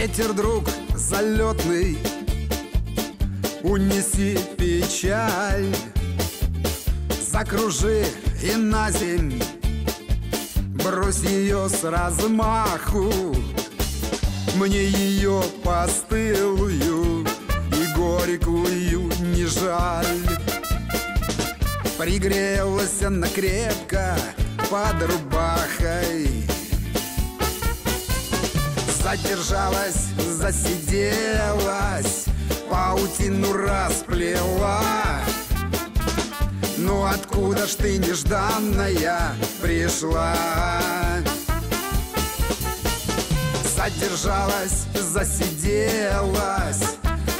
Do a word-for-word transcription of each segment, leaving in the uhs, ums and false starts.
Ветер, друг залетный, унеси печаль, закружи и на земь брось ее с размаху. Мне ее постылую и горькую не жаль. Пригрелась она крепко под рубахой, задержалась, засиделась, паутину расплела. Ну откуда ж ты, нежданная, пришла? Задержалась, засиделась,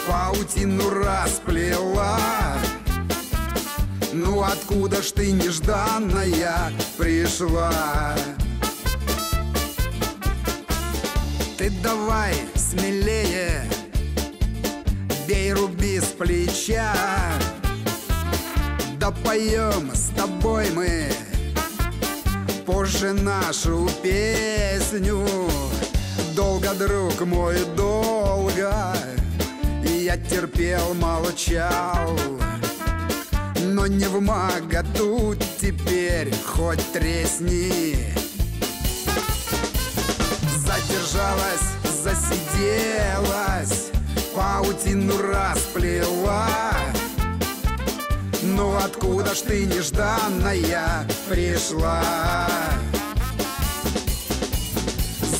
паутину расплела. Ну откуда ж ты, нежданная, пришла? Ты давай смелее, бей, руби с плеча. Да поем с тобой мы позже нашу песню. Долго, друг мой, долго я терпел, молчал, но не в моготу теперь, хоть тресни. Задержалась, засиделась, паутину расплела. Ну откуда ж ты, нежданная, пришла?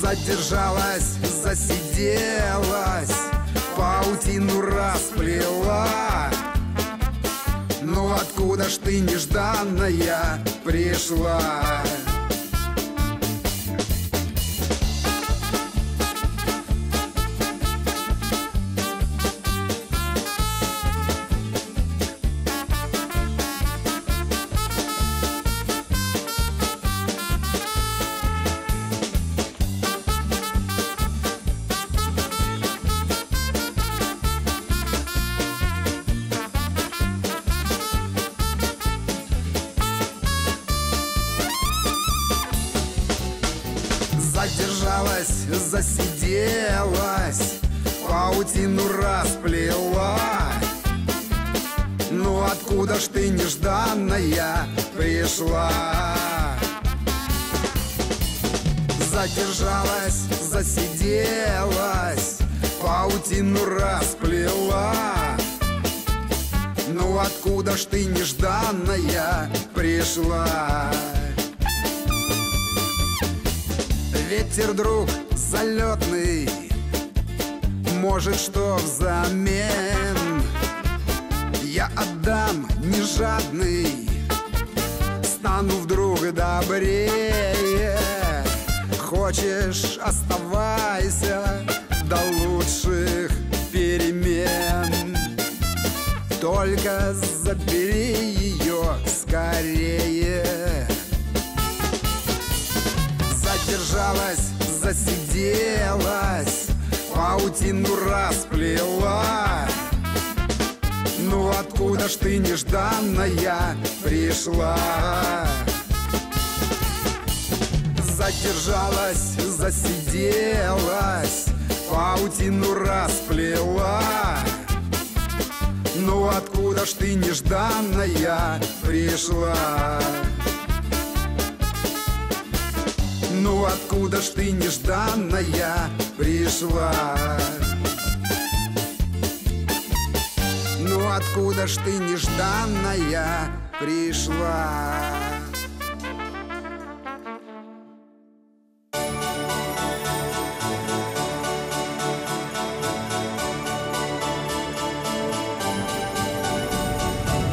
Задержалась, засиделась, паутину расплела. Ну откуда ж ты, нежданная, пришла? Задержалась, засиделась, паутину расплела. Ну откуда ж ты, нежданная, пришла? Задержалась, засиделась, паутину расплела. Ну откуда ж ты, нежданная, пришла? Ветер, друг залетный, может, что взамен я отдам, не жадный, стану вдруг добрее. Хочешь, оставайся до лучших перемен, только забери ее скорее. Задержалась, засиделась, паутину расплела. Ну откуда ж ты, нежданная, пришла? Задержалась, засиделась, паутину расплела. Ну откуда ж ты, нежданная, пришла? Ну откуда ж ты, нежданная, пришла? Ну откуда ж ты, нежданная, пришла?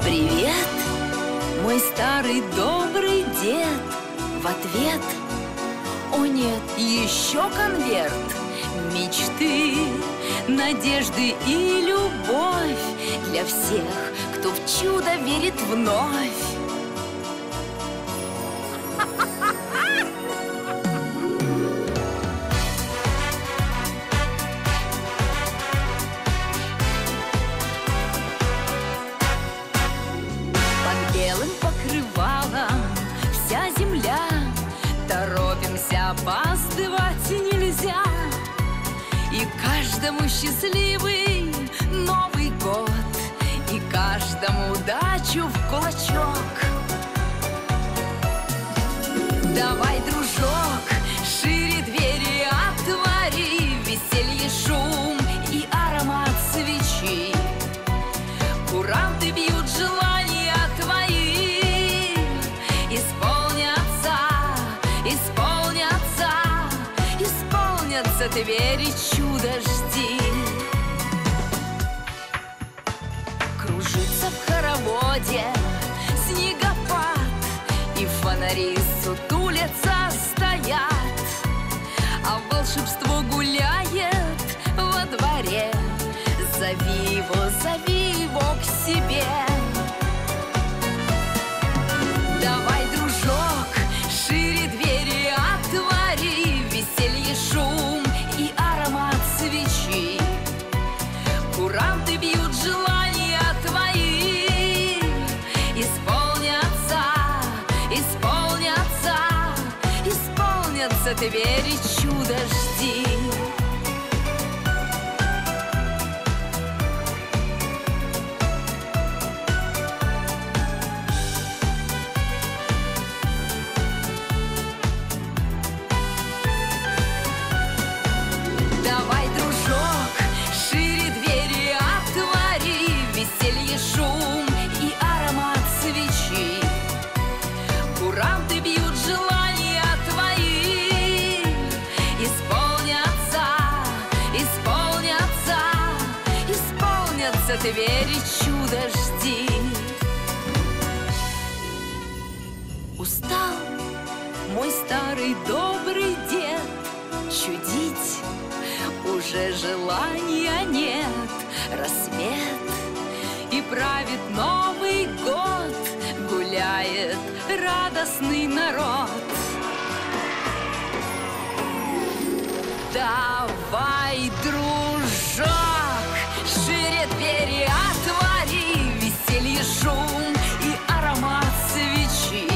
Привет, мой старый добрый дед. В ответ: о нет, еще конверт мечты, надежды и любовь для всех, кто в чудо верит вновь. Под белым покрывалом вся земля, торопимся, опаздывать нельзя. И Всем счастливый Новый год и каждому удачу в кулачок. Давай, дружок, шире двери отвори, веселье, шум и аромат свечи. Куранты бьют желания твои, исполнятся, исполнятся, исполнятся, ты веришь, чудо жди. Кружится в хороводе снегопад, и фонари сутулятся стоят, а волшебство гуляет во дворе. Зови его, зови его к себе. Давай, дружок, шире двери отвори, веселье, шум и аромат свечи. Куранты бьют желания твои, исполнятся, исполнятся, исполнятся, ты веришь, чудо жди. Давай, дружок, шире двери отвори, веселье, шум и аромат свечи. Куранты бьют желания твои, исполнятся, исполнятся, исполнятся, ты веришь, чудо жди. Устал мой старый добрый дед чудить, уже желания нет. Рассвет и правит Новый год, гуляет радостный народ. Давай, дружок, шире двери отвори, веселье, шум и аромат свечи.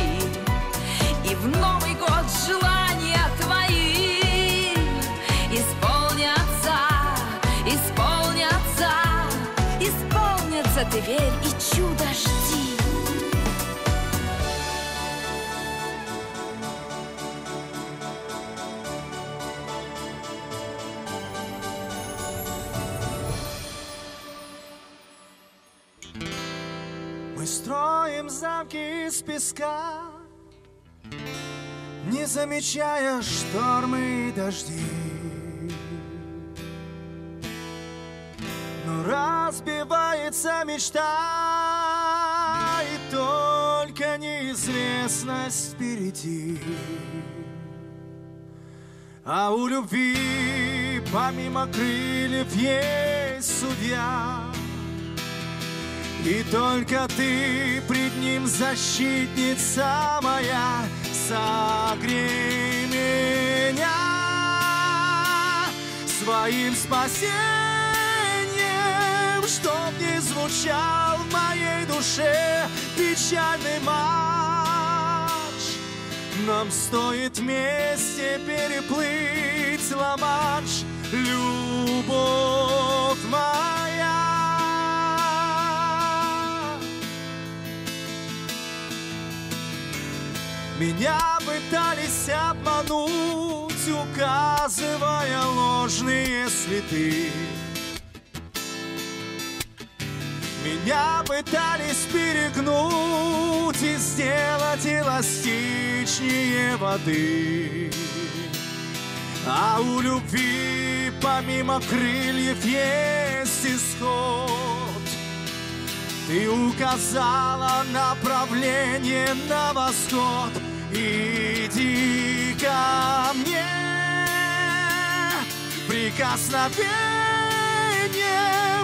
И в Новый год желания твои исполнятся, исполнятся, исполнятся, ты верь и чудо жди. Мы строим замки из песка, не замечая штормы и дожди. Разбивается мечта, и только неизвестность впереди. А у любви помимо крыльев есть судья, и только ты пред ним, защитница моя, согрей меня своим спасением. Чтоб не звучал в моей душе печальный марш, нам стоит вместе переплыть Ла-Манш, любовь моя. Меня пытались обмануть, указывая ложные следы. Меня пытались перегнуть и сделать эластичнее воды. А у любви помимо крыльев есть исход. Ты указала направление на восход. Иди ко мне, прикосновение,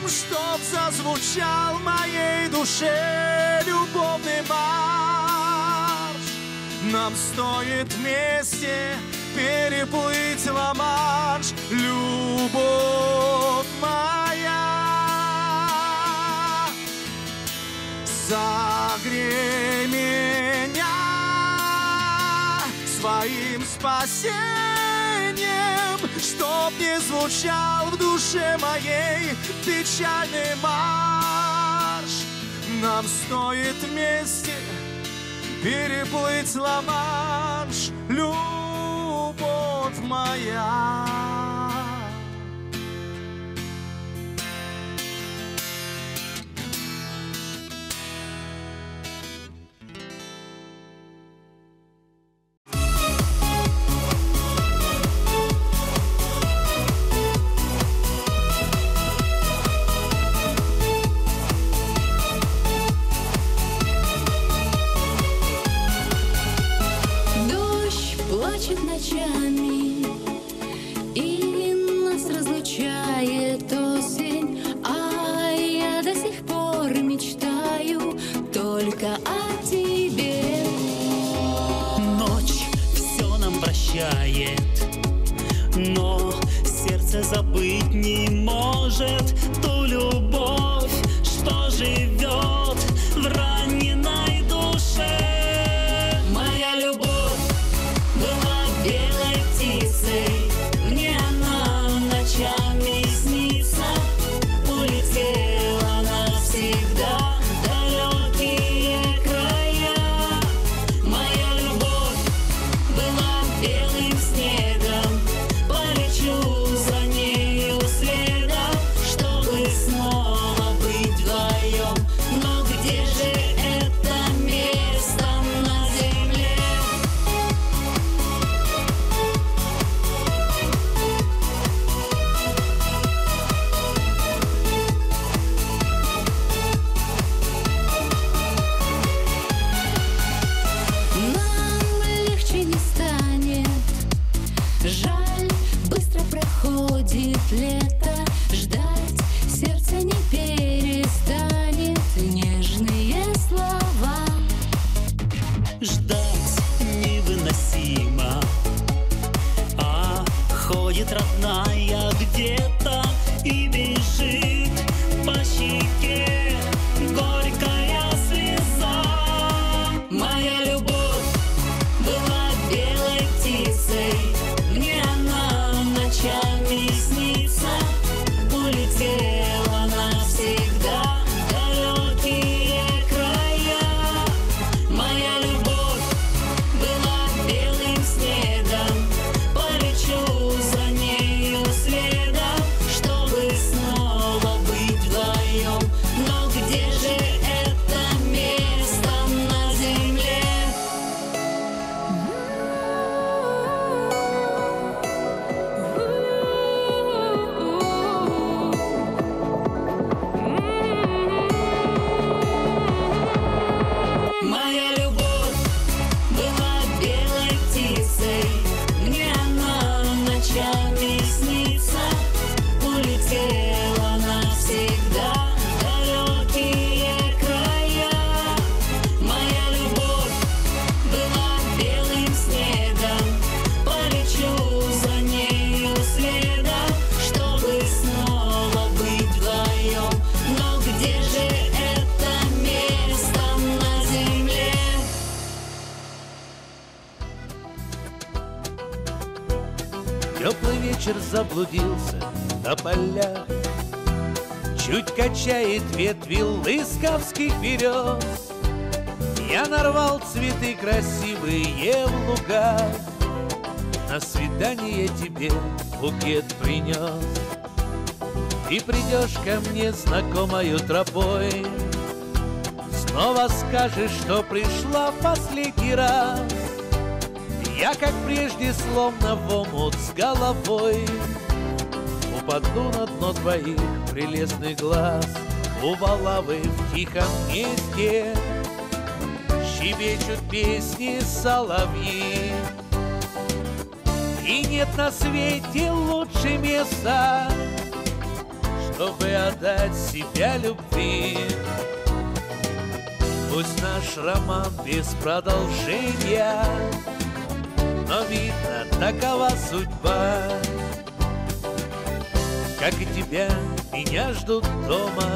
чтоб зазвучал в моей душе любовный марш. Нам стоит вместе переплыть Ла-Манш, любовь моя. Согрей меня своим спасением, чем, чтоб не звучал в душе моей печальный марш. Нам стоит вместе переплыть Ла-Манш, любовь моя. Но сердце забыть не может ту любовь, что живет в раненой душе. Моя любовь была белой птицей, мне она ночами снится, улетела навсегда в далекие края. Моя любовь была белым снегом, полечу за нею следом, чтобы снова быть вдвоем. Но где же это место на земле? Нам легче не станет, жаль. Быстро проходит лето, ждать сердце не перестанет. Нежные слова ждать невыносимо, а ходит родная где-то и бежит по щеке горькая слеза. Моя любовь была белой птицей, мне она ночами снится, улетела навсегда в далекие края. Моя любовь была белым снегом, полечу за нею следом, чтобы снова быть вдвоем. Но где же это место на земле? Моя любовь была белой птицей, мне она ночами снится, улетела навсегда в далекие края. Моя любовь была белым снегом, полечу за нею следом, чтобы снова быть вдвоем. Но где же это место на земле? Теплый вечер заблудился на полях, чуть качает ветви лысковских берез. Я нарвал цветы красивые в лугах, на свидание тебе букет принес. Ты придешь ко мне знакомою тропой, снова скажешь, что пришла в последний раз. Я, как прежде, словно в омут с головой упаду на дно твоих прелестных глаз. У балавы в тихом месте щебечут песни соловьи, и нет на свете лучше места, чтобы отдать себя любви. Пусть наш роман без продолжения, но, видно, такова судьба. Как и тебя, меня ждут дома,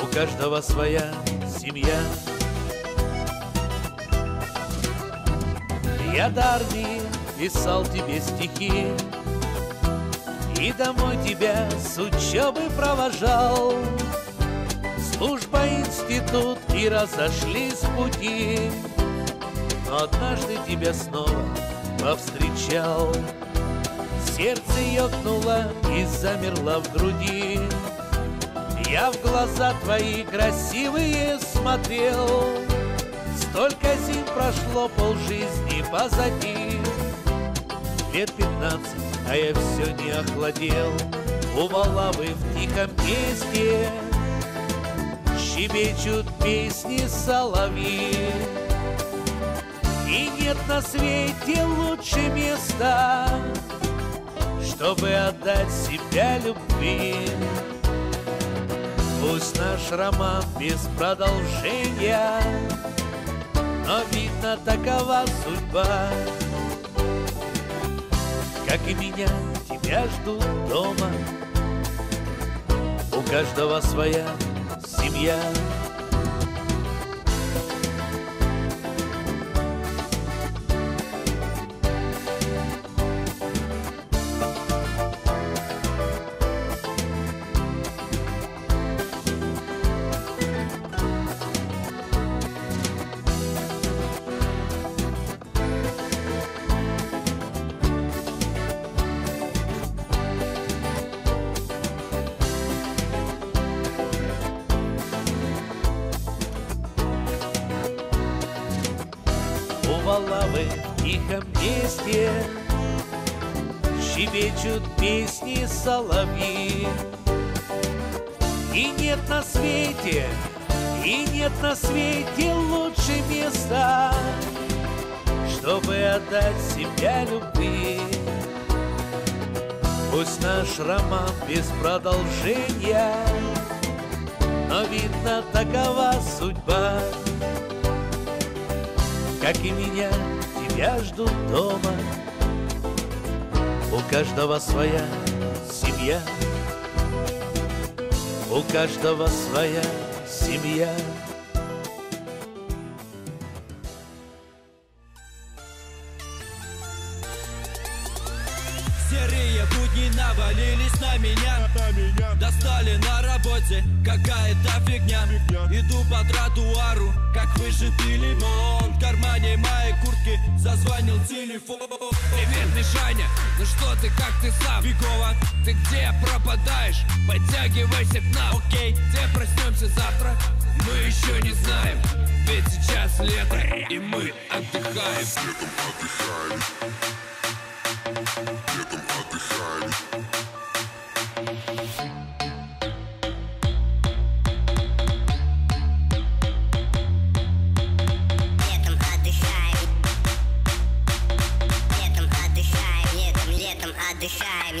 у каждого своя семья. Я до армии писал тебе стихи и домой тебя с учебы провожал. Служба, институт, и разошлись пути, но однажды тебя снова повстречал. Сердце ёкнуло и замерло в груди. Я в глаза твои красивые смотрел. Столько зим прошло, полжизни позади. Лет пятнадцать, а я все не охладел. У Валавы в тихом месте щебечут песни соловьи. И нет на свете лучше места, чтобы отдать себя любви. Пусть наш роман без продолжения, но, видно, такова судьба. Как и меня, тебя ждут дома. У каждого своя семья. Валавы в тихом месте щебечут песни соловьи. И нет на свете, и нет на свете лучше места, чтобы отдать себя любви. Пусть наш роман без продолжения, но, видно, такова судьба. Как и меня, тебя ждут дома. У каждого своя семья. У каждого своя семья. Серые будни навалились на меня. на меня Достали на работе, какая-то фигня. фигня Иду по тротуару, как выжатый лимон. В кармане моей куртки зазвонил телефон. Привет, Шаня, ну что ты, как ты сам? Фигова, ты где пропадаешь? Подтягивайся к нам. Окей, где проснемся завтра? Мы еще не знаем, ведь сейчас лето, и мы отдыхаем. Летом отдыхаем. Летом отдыхаем. Летом отдыхаем. Летом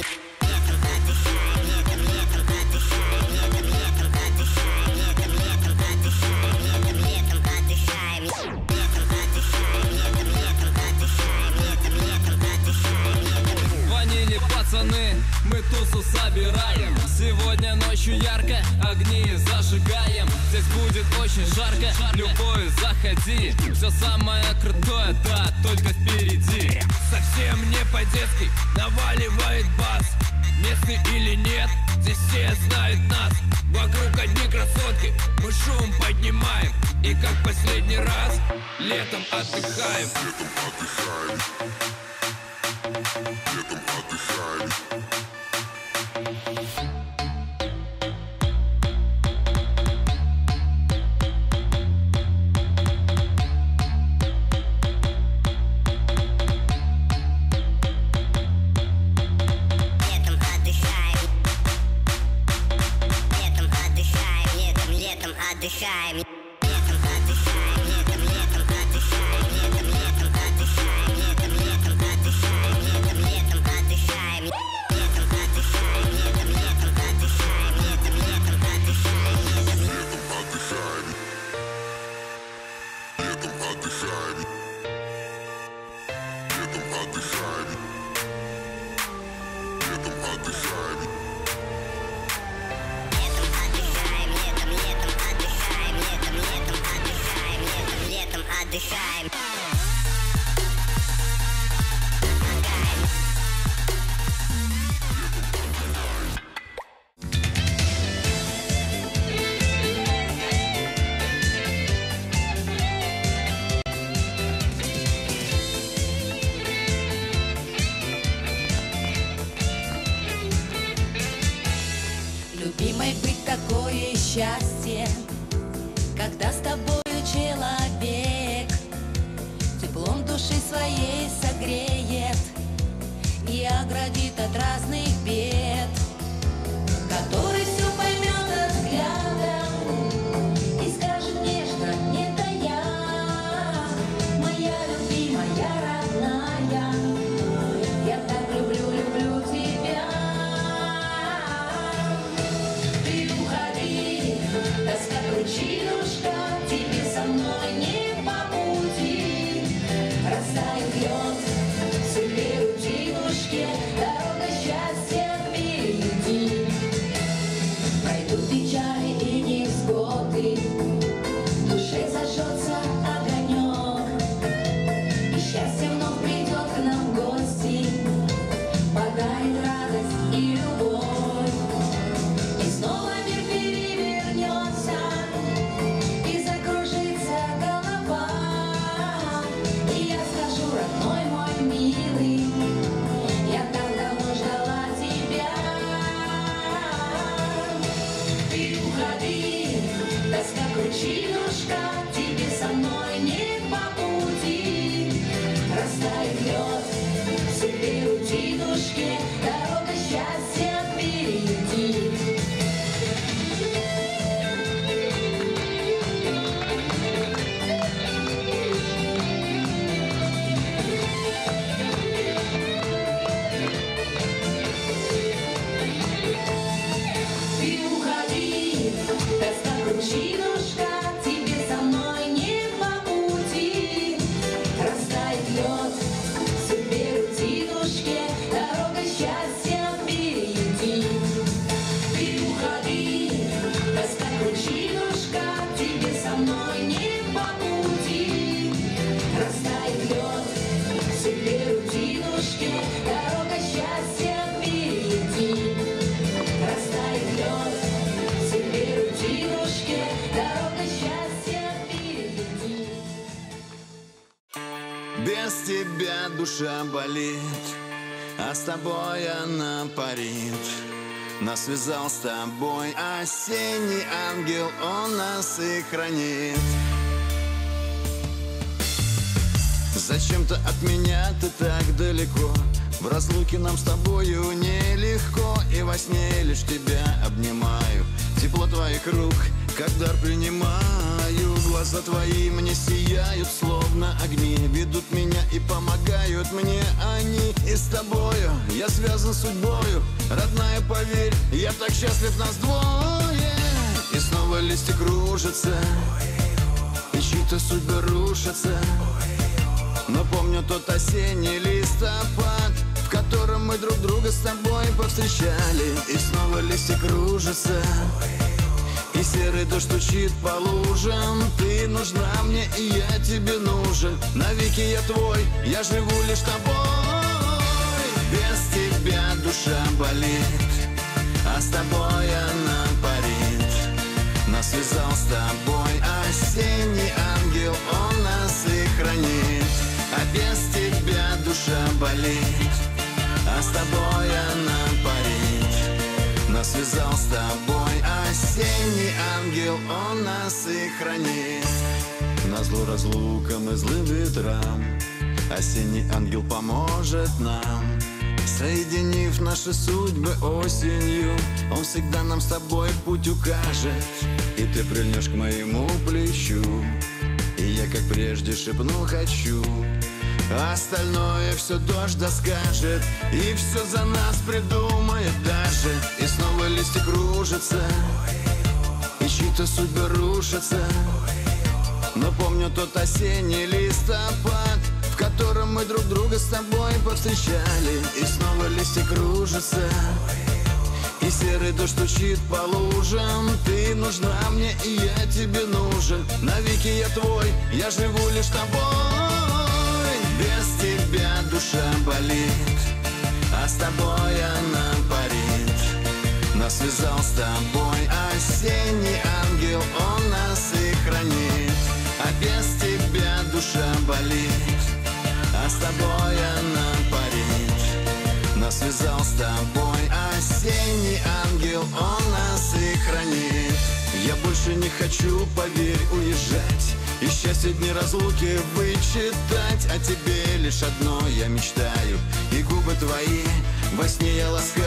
отдыхаем. Летом, летом отдыхаем. Летом отдыхаем. Летом, летом отдыхаем. Летом, летом отдыхаем. Летом, летом отдыхаем. Летом, летом отдыхаем. Летом отдыхаем. Летом, летом отдыхаем. Летом, летом отдыхаем. Звонили пацаны, мы тусу собираем. Сегодня ночью ярко, огни зажигаем. Здесь будет очень жарко, любой заходи. Все самое крутое, да, только впереди. Совсем не по-детски наваливает бас. Местный или нет, здесь все знают нас. Вокруг одни красотки, мы шум поднимаем. И как последний раз, летом отдыхаем. Летом отдыхаем. Летом отдыхаем. Отдыхаем. Летом отдыхаем, летом, летом отдыхаем, летом, летом отдыхаем, летом, летом отдыхаем, летом, летом отдыхаем, летом отдыхаем, летом, летом отдыхаем, летом, летом отдыхаем, летом, летом отдыхаем, летом отдыхаем, летом отдыхаем, летом отдыхаем. Летом отдыхаем. счастье, когда с тобою человек теплом души своей согреет и оградит от разных бед, который все поймет от взгляда и скажет нежно: это я, моя любимая, родная, я так люблю, люблю тебя. Ты уходи, доска ручинушка, тебе со мной не по пути. Растает лед в судьбе ручинушке, дорога счастья впереди. Пройдут печали и невзгоды, в душе зажжется огонек, и счастье вновь придет к нам в гости, подарит радость и любовь. И снова мир перевернется, и закружится голова, и я скажу: родной мой милый, я так давно ждала тебя. Ты уходи, доска кручинушка, тебе со мной не по пути. Растает лед в судьбе рутинушке, дорога счастья впереди. Ты уходи, доска кручинушка, тебе со мной не по пути. Растает лед в судьбе рутинушке, дорога счастья впереди. Ты уходи, доска кручинушка, тебе со мной не по пути. Растает лед в судьбе рутинушке, дорога счастья впереди. Растает лед в судьбе рутинушке, дорога счастья впереди. Без тебя душа болит, а с тобой она парит. Нас связал с тобой осенний ангел, он нас и хранит. Зачем-то от меня ты так далеко, в разлуке нам с тобою нелегко, и во сне лишь тебя обнимаю, тепло твоих рук как дар принимаю. Глаза твои мне сияют, словно огни, ведут меня и помогают мне они. И с тобою я связан судьбою, родная, поверь, я так счастлив, нас двое. И снова листья кружатся, и чьи-то судьбы рушатся, но помню тот осенний листопад, в котором мы друг друга с тобой повстречали. И снова листья кружатся, и серый дождь стучит по лужам. Ты нужна мне, и я тебе нужен, навеки я твой, я живу лишь тобой. Без тебя душа болит, а с тобой она парит. Нас связал с тобой осенний ангел, он нас и хранит. А без тебя душа болит, а с тобой она парит. Нас связал с тобой осенний ангел, он нас и хранит. Назло разлукам и злым ветрам осенний ангел поможет нам, соединив наши судьбы осенью. Он всегда нам с тобой путь укажет, и ты прильнешь к моему плечу, и я, как прежде, шепну: хочу. Остальное все дождь доскажет, и все за нас придумает даже. И снова листья кружатся, и чьи-то судьбы рушатся, но помню тот осенний листопад, в котором мы друг друга с тобой повстречали. И снова листья кружатся, и серый дождь стучит по лужам. Ты нужна мне, и я тебе нужен, навеки я твой, я живу лишь тобой. Без тебя душа болит, а с тобой она парит. Нас связал с тобой осенний ангел, он нас и хранит. А без тебя душа болит, а с тобой она парит. Нас связал с тобой осенний ангел, он нас и хранит. больше не хочу, поверь, уезжать и счастье дни разлуки вычитать. О тебе лишь одно я мечтаю, и губы твои во сне я ласкаю.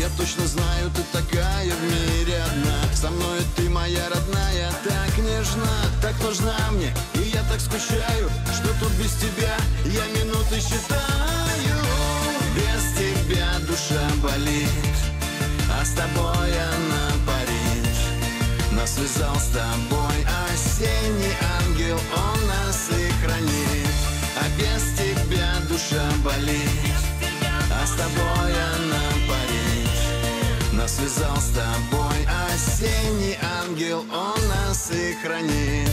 Я точно знаю, ты такая в мире одна, со мной ты моя родная, так нежна, так нужна мне, и я так скучаю, что тут без тебя я минуты считаю. Без тебя душа болит, а с тобой она парит. Нас связал с тобой осенний ангел, он нас и хранит. А без тебя душа болит, а с тобой она парит. Нас связал с тобой осенний ангел, он нас и хранит.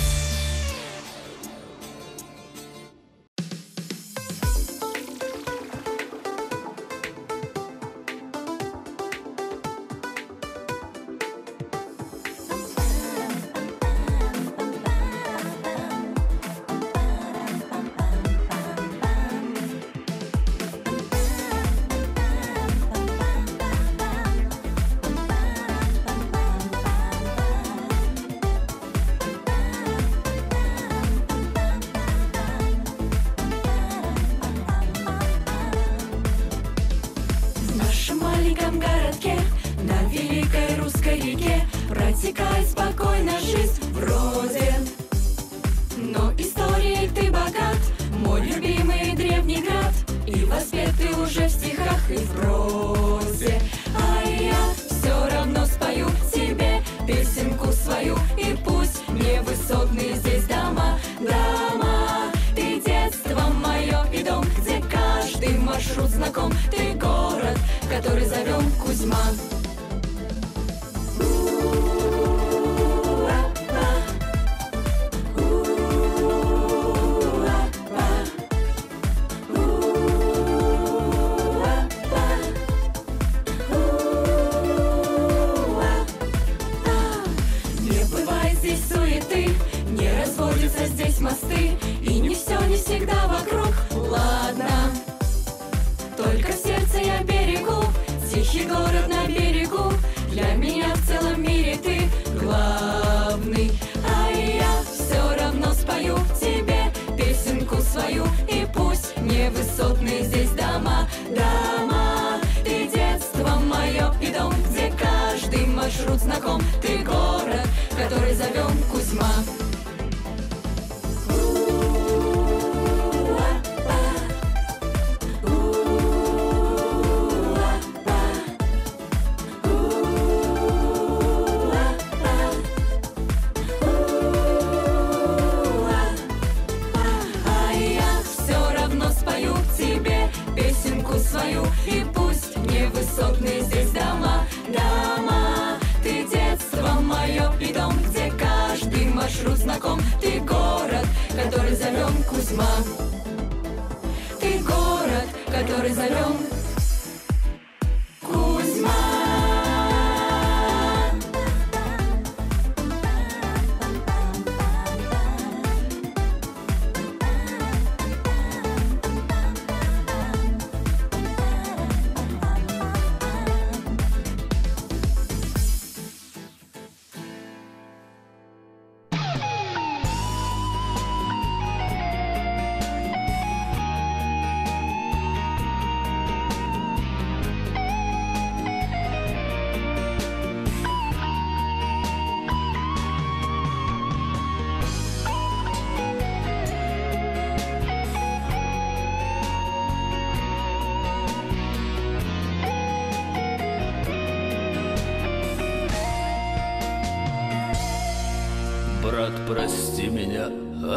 Прости меня,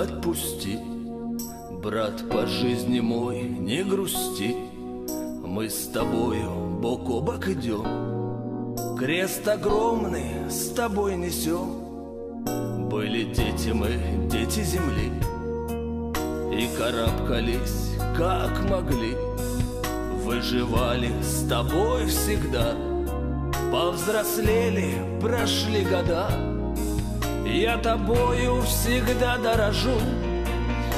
отпусти, брат, по жизни мой не грусти. Мы с тобою бок о бок идем, крест огромный с тобой несем. Были дети мы, дети земли, и карабкались, как могли. Выживали с тобой всегда, повзрослели, прошли года. Я тобою всегда дорожу,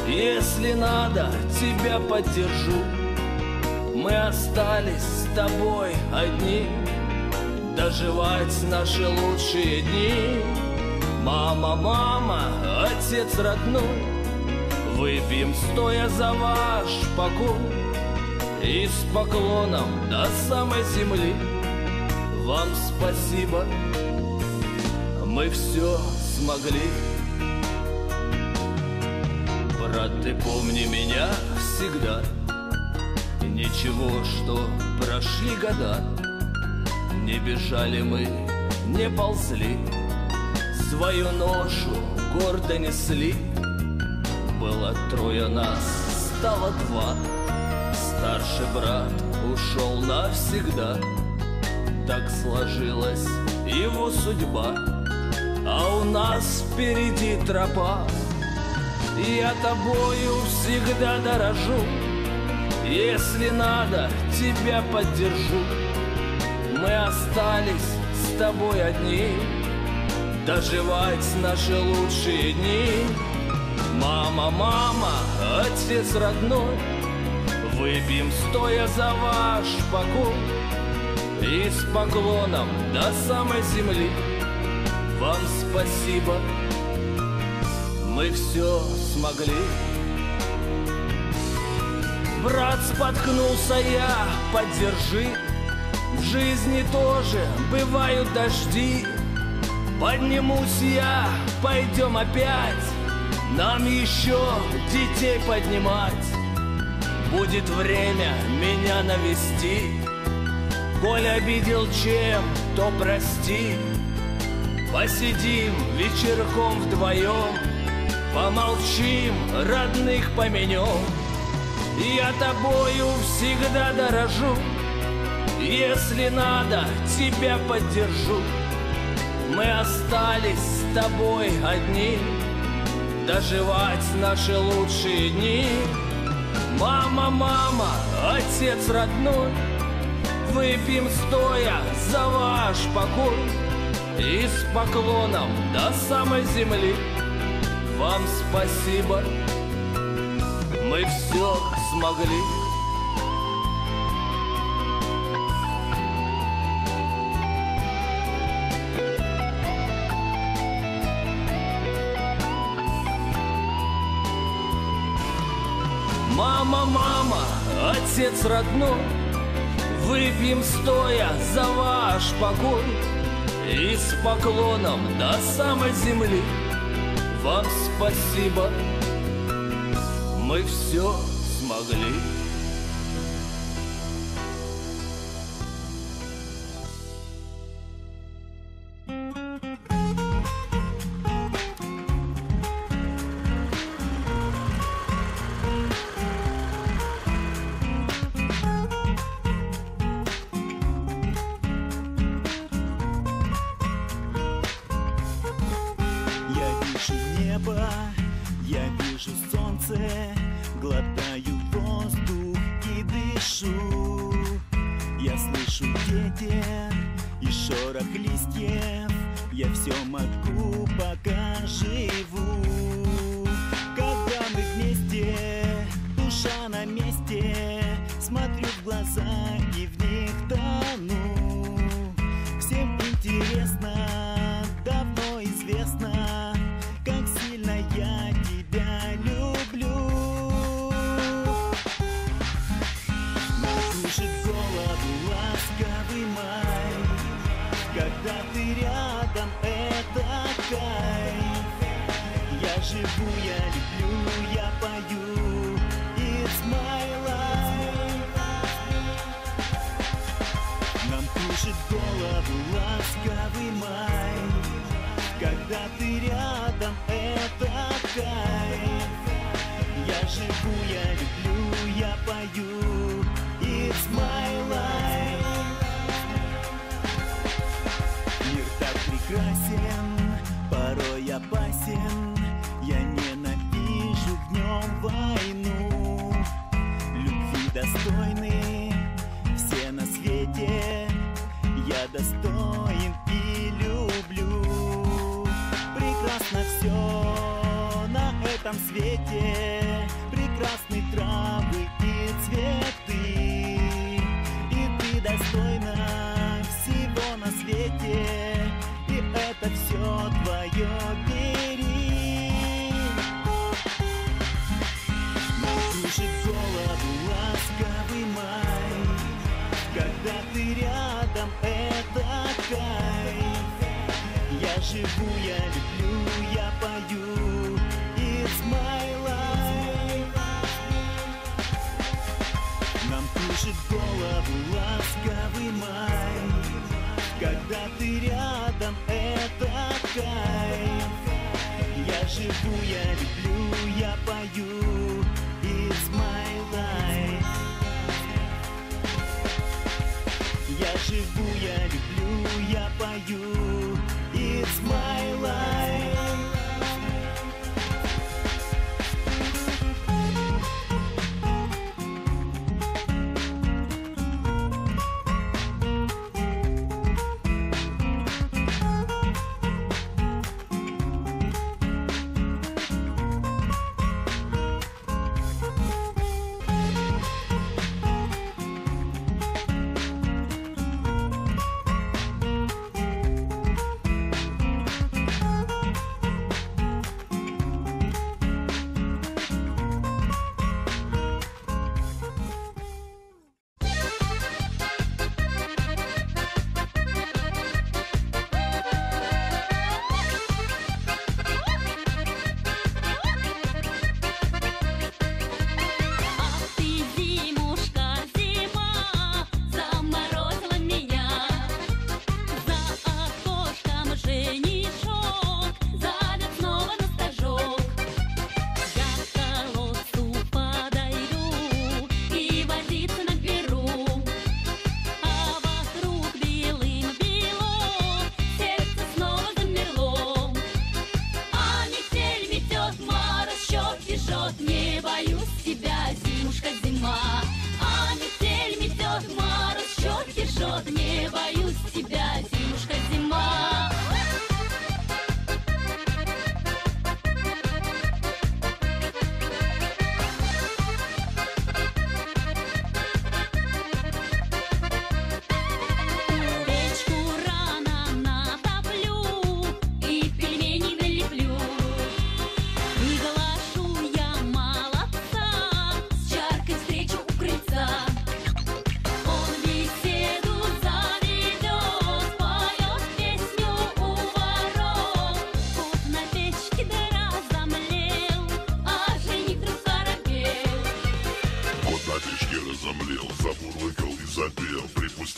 если надо, тебя поддержу. Мы остались с тобой одни, доживать наши лучшие дни. Мама, мама, отец родной, выпьем стоя за ваш покой. И с поклоном до самой земли вам спасибо, мы все смогли. Брат, ты помни меня всегда, ничего, что прошли года. Не бежали мы, не ползли, свою ношу гордо несли. Было трое нас, стало два, старший брат ушел навсегда. Так сложилась его судьба, а у нас впереди тропа. Я тобою всегда дорожу, если надо, тебя поддержу. Мы остались с тобой одни, доживать наши лучшие дни. Мама, мама, отец родной, выпьем стоя за ваш покой. И с поклоном до самой земли вам спасибо, мы все смогли. Брат, споткнулся я, поддержи. В жизни тоже бывают дожди. Поднимусь я, пойдем опять, нам еще детей поднимать. Будет время меня навести, коль обидел чем, то прости. Посидим вечерком вдвоем, помолчим, родных поменем. Я тобою всегда дорожу, если надо, тебя поддержу. Мы остались с тобой одни, доживать наши лучшие дни. Мама, мама, отец родной, выпьем стоя за ваш покой. И с поклоном до самой земли вам спасибо, мы все смогли. Мама, мама, отец родной, выпьем стоя за ваш покой. И с поклоном до самой земли вам спасибо, мы все смогли. Я вижу солнце, глотаю воздух и дышу. Я слышу ветер и шорох листьев. Я все могу, пока живу. Когда мы вместе, душа на месте. Смотрю в глаза и в них тону. Всем интересно, давно известно, как сильно я тебя люблю. Нам душит голову ласковый май, когда ты рядом, это кайф. Я живу, я люблю, я пою, it's my life. Нам душит голову ласковый май, когда ты рядом, это кайф. Я живу, я люблю, я пою, it's my life. Мир так прекрасен, порой опасен. Я ненавижу в нем войну. Любви достойны все на свете. Я достоин и люблю. Прекрасно все на этом свете, прекрасны травы и цветы. И ты достойна всего на свете, и это все твое. ее бери. Накружит голову ласковый май, когда ты рядом, это кайф. Я живу, я люблю, я пою, it's my life. Нам кружит голову ласковый май, когда ты рядом, это кайф. Я живу, я люблю, я пою, it's my life. Я живу, я люблю, я пою, it's my life.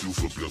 Субтитры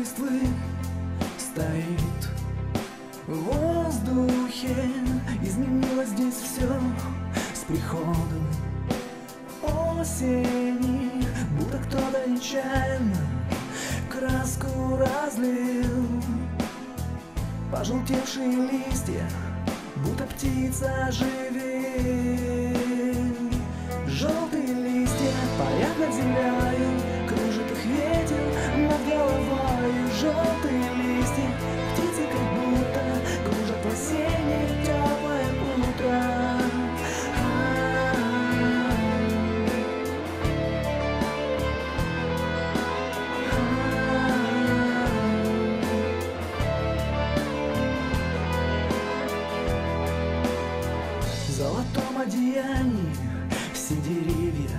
листвы стоит в воздухе. Изменилось здесь все с приходом осени, будто кто-то нечаянно краску разлил. Пожелтевшие листья, будто птица оживит. Желтые листья парят над землею, кружит их ветер над головою. Желтые листья, птицы как будто кружат в осеннее теплое утро. В золотом одеянии все деревья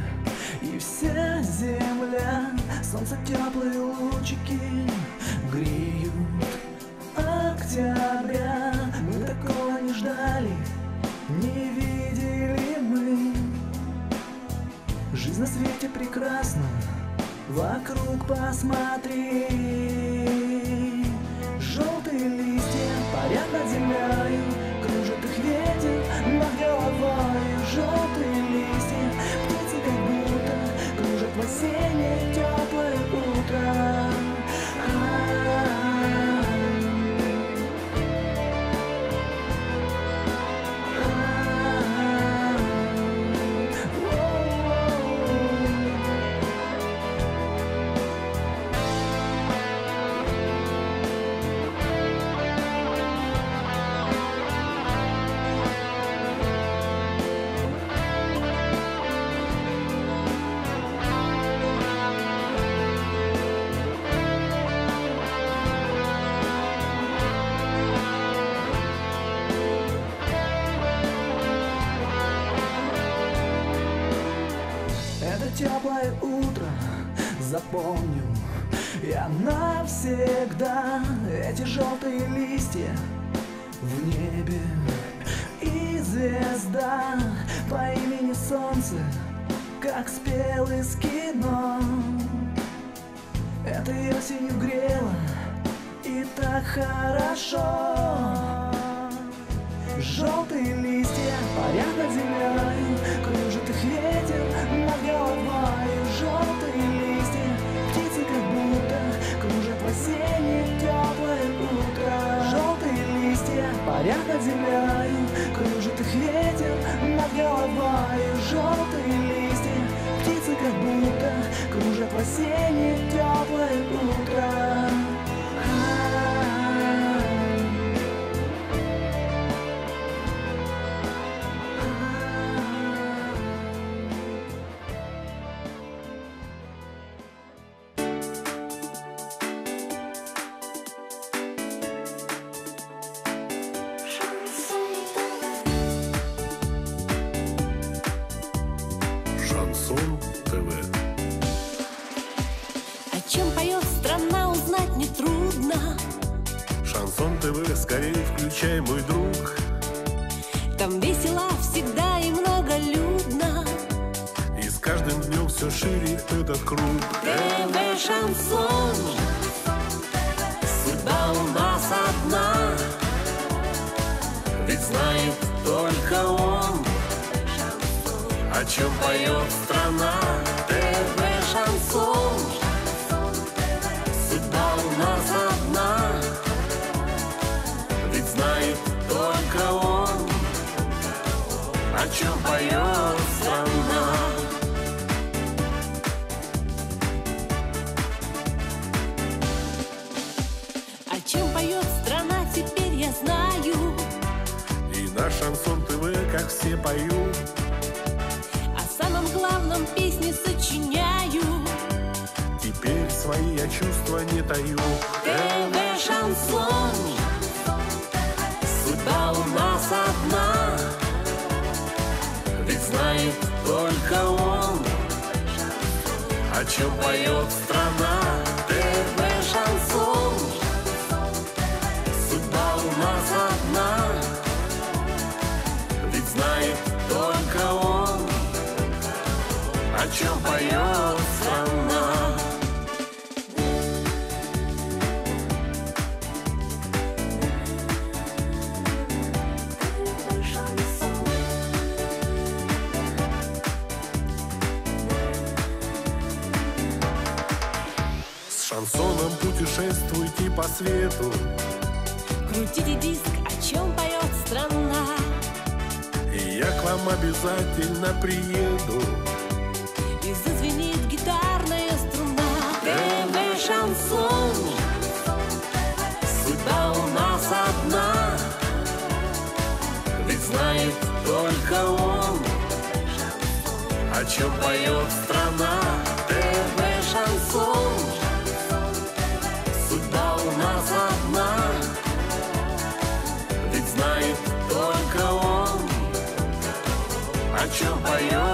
и вся земля, солнце теплые лучики греют октября. Мы такого не ждали, не видели мы. Жизнь на свете прекрасна, вокруг посмотри. Желтые листья парят над землею, кружит их ветер над головой. Желтые листья, птицы как будто кружат в осеннее теплое утро. Теплое утро запомню я навсегда. Эти желтые листья в небе и звезда по имени солнце, как спел из кино. Это осенью грело и так хорошо. Желтые листья парят над землей, кружит их ветер над головой. Желтые листья, птицы как будто кружат в осеннее теплое утро. Желтые листья парят над землей, кружит их ветер над головой. Желтые листья, птицы как будто кружат в осеннее теплое утро. Шансон ТВ, скорее включай, мой друг. Там весело всегда и многолюдно, и с каждым днем все шире этот круг. ТВ Шансон, судьба у нас одна, ведь знает только он, о чем поет страна. ТВ Шансон, судьба у нас одна, ведь знает только он, о чем поет страна. О чем поет страна, теперь я знаю. И наш Шансон ТВ, как все, поют. О самом главном песни сочиняю. Теперь свои я чувства не таю. ТВ Шансон, судьба у нас одна, ведь знает только он, о чем поет страна. ТВ Шансон, судьба у нас одна, ведь знает только он, о чем поет страна. путешествуйте по свету. Крутите диск, о чем поет страна. И я к вам обязательно приеду. И зазвенит гитарная струна. ТВ Шансон. Судьба у нас одна. Ведь знает только он, о чем поет страна. ТВ Шансон. Судьба у нас одна. Ведь знает только он, о чем поет.